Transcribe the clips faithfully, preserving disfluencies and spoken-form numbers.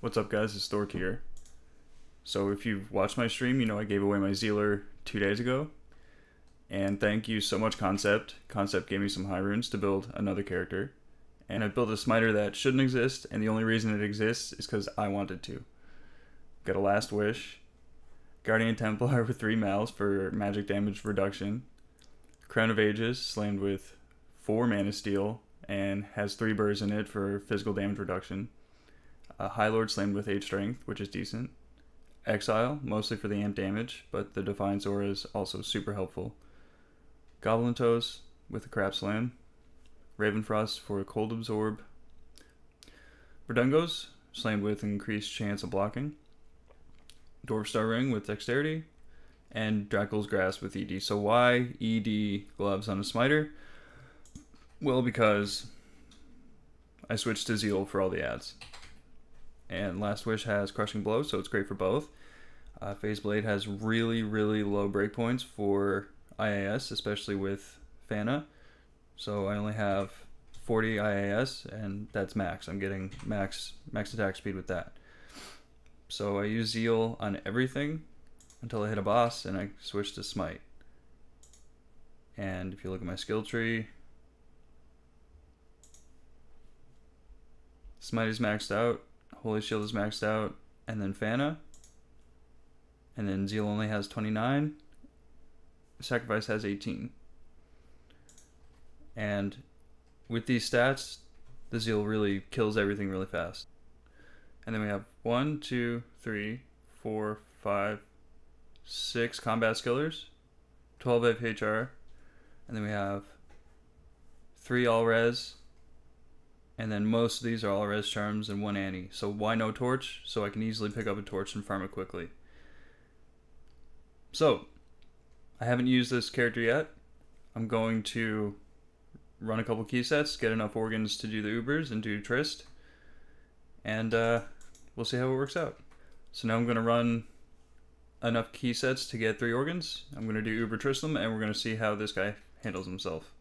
What's up, guys? It's Thork here. So if you've watched my stream, you know I gave away my Zealer two days ago. And thank you so much, Concept. Concept gave me some high runes to build another character. And I built a smiter that shouldn't exist, and the only reason it exists is because I wanted to. Got a Last Wish. Guardian Templar with three mals for magic damage reduction. Crown of Ages, slammed with four mana steel, and has three burrs in it for physical damage reduction. Uh, Highlord slammed with eight strength, which is decent. Exile, mostly for the amp damage, but the Defiance Aura is also super helpful. Goblin Toes with a crap slam. Ravenfrost for a cold absorb. Verdungos, slammed with increased chance of blocking. Dwarf Star Ring with dexterity. And Dracol's Grass with E D. So why E D gloves on a smiter? Well, because I switched to Zeal for all the ads. And Last Wish has Crushing Blow, so it's great for both. Uh, Phase Blade has really, really low breakpoints for I A S, especially with Fana. So I only have forty I A S, and that's max. I'm getting max max attack speed with that. So I use Zeal on everything until I hit a boss, and I switch to Smite. And if you look at my skill tree, Smite is maxed out. Holy Shield is maxed out, and then Fana, and then Zeal only has twenty-nine, Sacrifice has eighteen. And with these stats, the Zeal really kills everything really fast. And then we have one, two, three, four, five, six Combat Skillers, twelve F H R, and then we have three All-Res, and then most of these are all-res charms and one Annie. So why no torch? So I can easily pick up a torch and farm it quickly. So, I haven't used this character yet. I'm going to run a couple key sets, get enough organs to do the Ubers and do Trist. And uh, we'll see how it works out. So now I'm going to run enough key sets to get three organs. I'm going to do Uber Tristram, and we're going to see how this guy handles himself.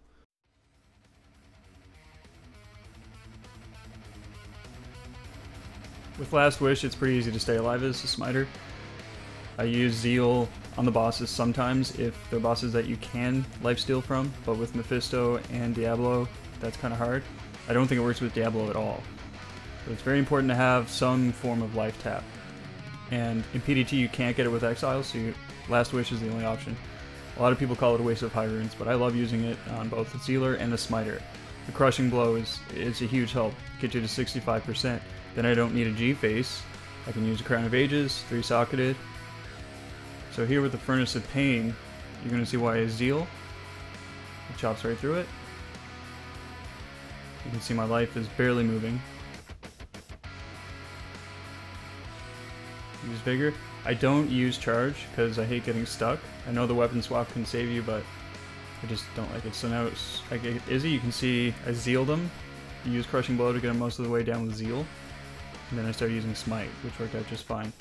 With Last Wish, it's pretty easy to stay alive as a smiter. I use Zeal on the bosses sometimes if they're bosses that you can lifesteal from, but with Mephisto and Diablo, that's kind of hard. I don't think it works with Diablo at all. But it's very important to have some form of life tap. And in P D T, you can't get it with Exile, so you, Last Wish is the only option. A lot of people call it a waste of high runes, but I love using it on both the Zealer and the Smiter. The Crushing Blow is it's a huge help, get you to sixty-five percent. Then I don't need a G face. I can use a Crown of Ages, three socketed. So here with the Furnace of Pain, you're gonna see why it's Zeal. It chops right through it. You can see my life is barely moving. Use Vigor. I don't use Charge because I hate getting stuck. I know the weapon swap can save you, but I just don't like it. So now it's, I get Izzy, you can see I Zealed him. You use Crushing Blow to get him most of the way down with Zeal. And then I started using Smite, which worked out just fine.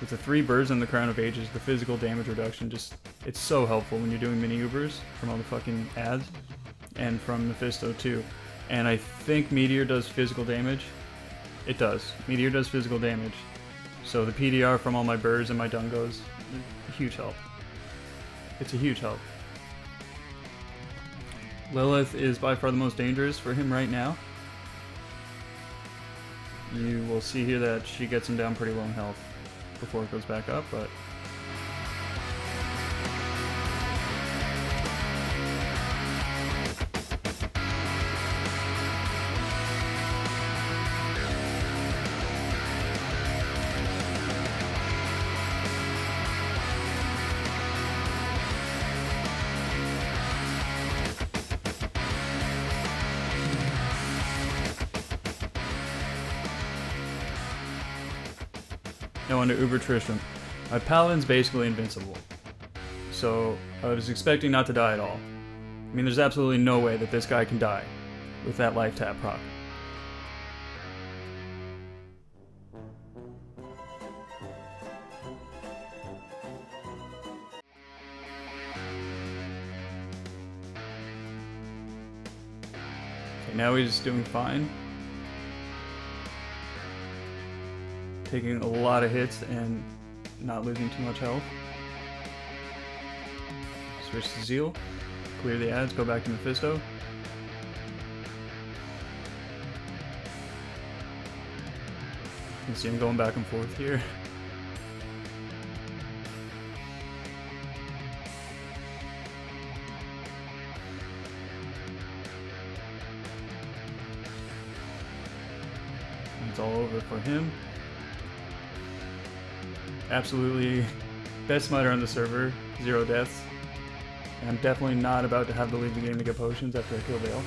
With the three birds and the Crown of Ages, the physical damage reduction just, it's so helpful when you're doing mini Ubers from all the fucking ads. And from Mephisto too. And I think Meteor does physical damage. It does. Meteor does physical damage. So the P D R from all my birds and my dungos, huge help. It's a huge help. Lilith is by far the most dangerous for him right now. You will see here that she gets him down pretty low in health before it goes back up, but now onto Uber Tristram. My paladin's basically invincible. So I was expecting not to die at all. I mean, there's absolutely no way that this guy can die with that life tap proc. Okay, now he's doing fine. taking a lot of hits and not losing too much health. Switch to Zeal, clear the adds, go back to Mephisto. You can see him going back and forth here. It's all over for him. Absolutely best smiter on the server, zero deaths. And I'm definitely not about to have to leave the game to get potions after I kill Vale.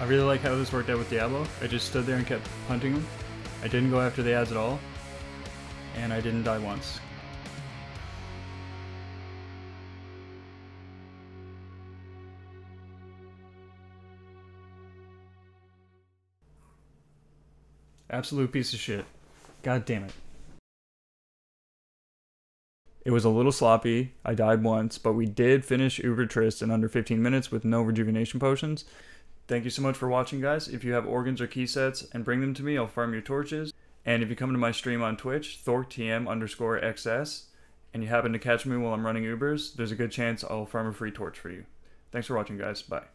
I really like how this worked out with Diablo. I just stood there and kept hunting him. I didn't go after the adds at all, and I didn't die once. Absolute piece of shit. God damn it. It was a little sloppy, I died once, but we did finish Uber Trist in under fifteen minutes with no rejuvenation potions. Thank you so much for watching, guys. If you have organs or key sets and bring them to me, I'll farm your torches. And if you come to my stream on Twitch, ThorkTM underscore XS, and you happen to catch me while I'm running Ubers, there's a good chance I'll farm a free torch for you. Thanks for watching, guys. Bye.